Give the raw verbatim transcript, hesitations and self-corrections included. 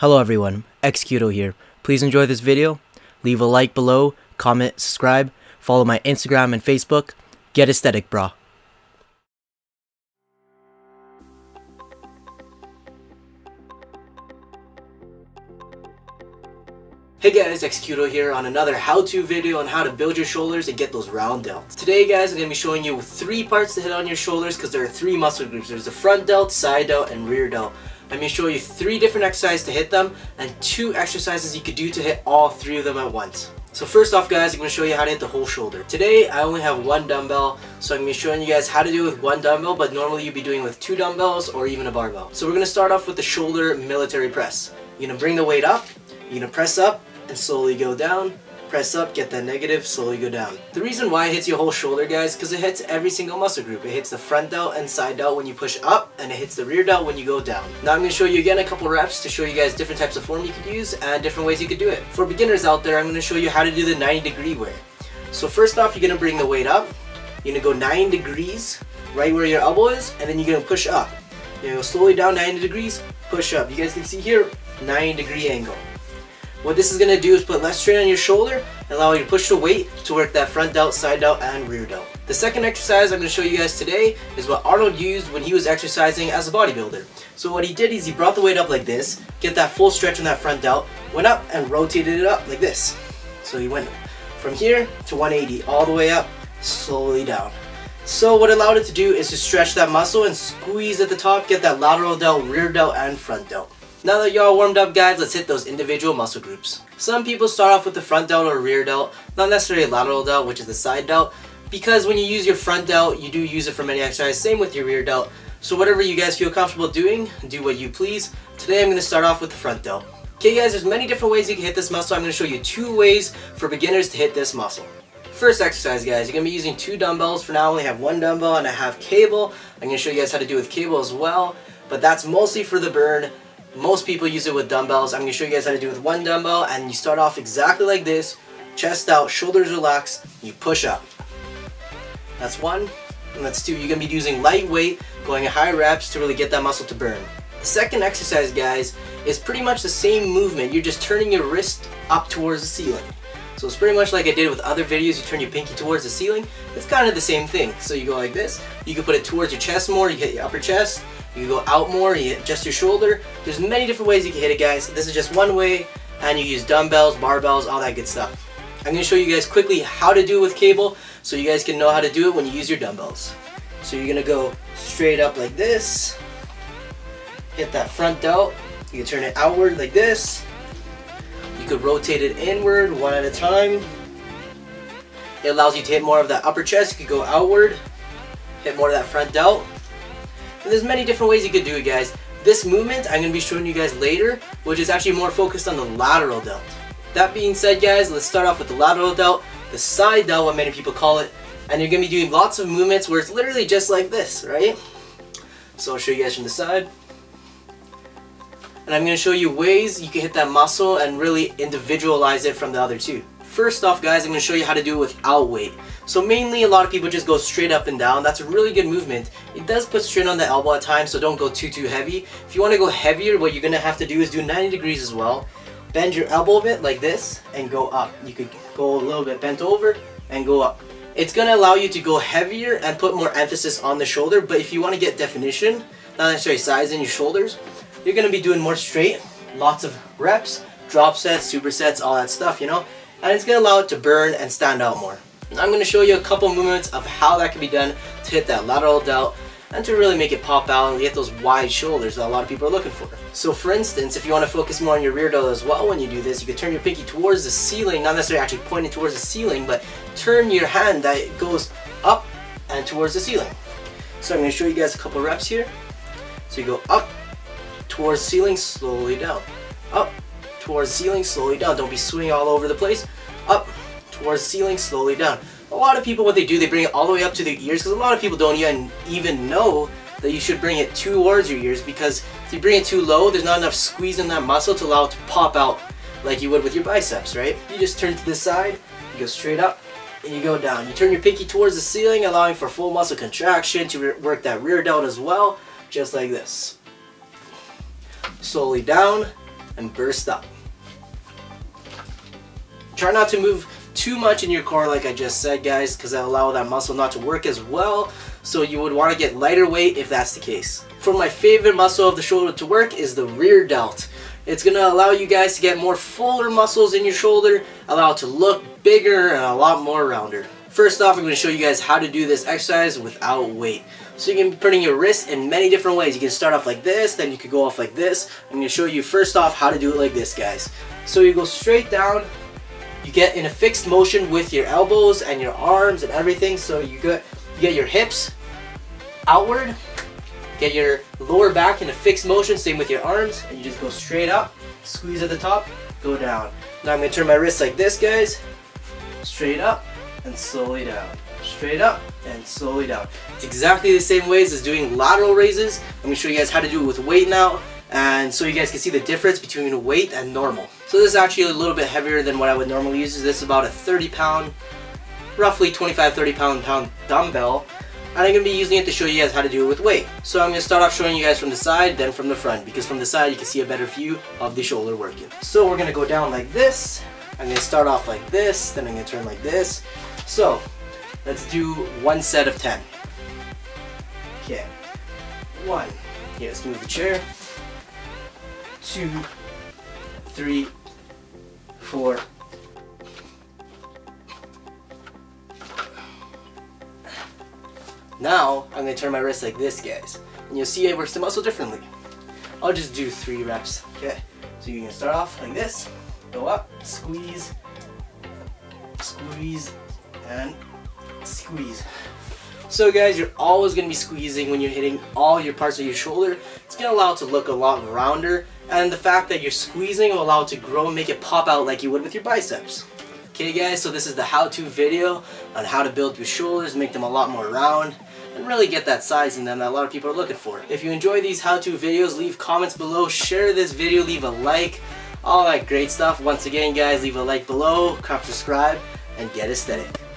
Hello everyone, Excuto here. Please enjoy this video, leave a like below, comment, subscribe, follow my Instagram and Facebook, get aesthetic brah. Hey guys, Excuto here on another how-to video on how to build your shoulders and get those round delts. Today guys, I'm going to be showing you three parts to hit on your shoulders because there are three muscle groups. There's the front delt, side delt, and rear delt. I'm going to show you three different exercises to hit them and two exercises you could do to hit all three of them at once. So first off guys, I'm going to show you how to hit the whole shoulder. Today I only have one dumbbell, so I'm going to be showing you guys how to do it with one dumbbell, but normally you'd be doing it with two dumbbells or even a barbell. So we're going to start off with the shoulder military press. You're going to bring the weight up, you're going to press up, and slowly go down, press up, get that negative, slowly go down. The reason why it hits your whole shoulder guys, because it hits every single muscle group. It hits the front delt and side delt when you push up, and it hits the rear delt when you go down. Now I'm going to show you again a couple reps to show you guys different types of form you could use and different ways you could do it. For beginners out there, I'm going to show you how to do the ninety degree wear. So first off, you're going to bring the weight up, you're going to go nine degrees, right where your elbow is, and then you're going to push up. You're going to go slowly down ninety degrees, push up. You guys can see here, nine degree angle. What this is going to do is put less strain on your shoulder and allow you to push the weight to work that front delt, side delt, and rear delt. The second exercise I'm going to show you guys today is what Arnold used when he was exercising as a bodybuilder. So what he did is he brought the weight up like this, get that full stretch on that front delt, went up and rotated it up like this. So he went from here to one eighty, all the way up, slowly down. So what it allowed it to do is to stretch that muscle and squeeze at the top, get that lateral delt, rear delt, and front delt. Now that y'all warmed up guys, let's hit those individual muscle groups. Some people start off with the front delt or rear delt, not necessarily a lateral delt, which is the side delt, because when you use your front delt, you do use it for many exercises, same with your rear delt. So whatever you guys feel comfortable doing, do what you please. Today I'm going to start off with the front delt. Okay guys, there's many different ways you can hit this muscle. I'm going to show you two ways for beginners to hit this muscle. First exercise guys, you're going to be using two dumbbells. For now I only have one dumbbell and I have cable. I'm going to show you guys how to do with cable as well, but that's mostly for the burn. Most people use it with dumbbells. I'm going to show you guys how to do it with one dumbbell, and you start off exactly like this. Chest out, shoulders relaxed, you push up. That's one, and that's two. You're going to be using lightweight, going high reps to really get that muscle to burn. The second exercise, guys, is pretty much the same movement. You're just turning your wrist up towards the ceiling. So it's pretty much like I did with other videos, you turn your pinky towards the ceiling. It's kind of the same thing. So you go like this, you can put it towards your chest more, you hit your upper chest, you can go out more, you hit just your shoulder. There's many different ways you can hit it guys. This is just one way, and you use dumbbells, barbells, all that good stuff. I'm going to show you guys quickly how to do it with cable so you guys can know how to do it when you use your dumbbells. So you're going to go straight up like this, hit that front delt, you can turn it outward like this. You could rotate it inward one at a time. It allows you to hit more of that upper chest. You could go outward, hit more of that front delt. And there's many different ways you could do it guys. This movement I'm going to be showing you guys later, which is actually more focused on the lateral delt. That being said guys, let's start off with the lateral delt, the side delt, what many people call it, and you're going to be doing lots of movements where it's literally just like this, right? So I'll show you guys from the side. And I'm going to show you ways you can hit that muscle and really individualize it from the other two. First off guys, I'm going to show you how to do it without weight. So mainly a lot of people just go straight up and down. That's a really good movement. It does put strain on the elbow at times, so don't go too too heavy. If you want to go heavier, what you're going to have to do is do ninety degrees as well. Bend your elbow a bit like this and go up. You could go a little bit bent over and go up. It's going to allow you to go heavier and put more emphasis on the shoulder, but if you want to get definition, not necessarily size in your shoulders, you're going to be doing more straight, lots of reps, drop sets, supersets, all that stuff, you know, and it's going to allow it to burn and stand out more. And I'm going to show you a couple movements of how that can be done to hit that lateral delt and to really make it pop out and get those wide shoulders that a lot of people are looking for. So for instance, if you want to focus more on your rear delt as well when you do this, you can turn your pinky towards the ceiling, not necessarily actually pointing towards the ceiling, but turn your hand that goes up and towards the ceiling. So I'm going to show you guys a couple reps here. So you go up, towards ceiling, slowly down, up, towards ceiling, slowly down. Don't be swinging all over the place. Up, towards ceiling, slowly down. A lot of people, what they do, they bring it all the way up to their ears, because a lot of people don't even, even know that you should bring it towards your ears, because if you bring it too low, there's not enough squeeze in that muscle to allow it to pop out like you would with your biceps, right? You just turn to the side, you go straight up, and you go down. You turn your pinky towards the ceiling, allowing for full muscle contraction to work that rear delt as well, just like this. Slowly down and burst up. Try not to move too much in your core, like I just said, guys, because that'll allow that muscle not to work as well. So you would want to get lighter weight if that's the case. For my favorite muscle of the shoulder to work is the rear delt. It's going to allow you guys to get more fuller muscles in your shoulder, allow it to look bigger and a lot more rounder. First off, I'm going to show you guys how to do this exercise without weight. So you can be putting your wrists in many different ways. You can start off like this, then you can go off like this. I'm going to show you first off how to do it like this, guys. So you go straight down. You get in a fixed motion with your elbows and your arms and everything. So you get, you get your hips outward, get your lower back in a fixed motion, same with your arms, and you just go straight up, squeeze at the top, go down. Now I'm going to turn my wrists like this, guys, straight up and slowly down, straight up and slowly down. It's exactly the same ways as doing lateral raises. I'm going to show you guys how to do it with weight now, and so you guys can see the difference between weight and normal. So this is actually a little bit heavier than what I would normally use. This is about a thirty pound, roughly twenty-five, thirty pound dumbbell, and I'm going to be using it to show you guys how to do it with weight. So I'm going to start off showing you guys from the side, then from the front, because from the side you can see a better view of the shoulder working. So we're going to go down like this. I'm going to start off like this, then I'm going to turn like this. So let's do one set of ten. Okay, one. Okay, let's move the chair. Two, three, four, now I'm going to turn my wrist like this, guys, and you'll see it works the muscle differently. I'll just do three reps, okay? So you're going to start off like this, go up, squeeze, squeeze, and squeeze. So guys, you're always going to be squeezing when you're hitting all your parts of your shoulder. It's going to allow it to look a lot rounder. And the fact that you're squeezing will allow it to grow and make it pop out like you would with your biceps. Okay guys, so this is the how-to video on how to build your shoulders, make them a lot more round, and really get that size in them that a lot of people are looking for. If you enjoy these how-to videos, leave comments below, share this video, leave a like, all that great stuff. Once again guys, leave a like below, subscribe, and get aesthetic.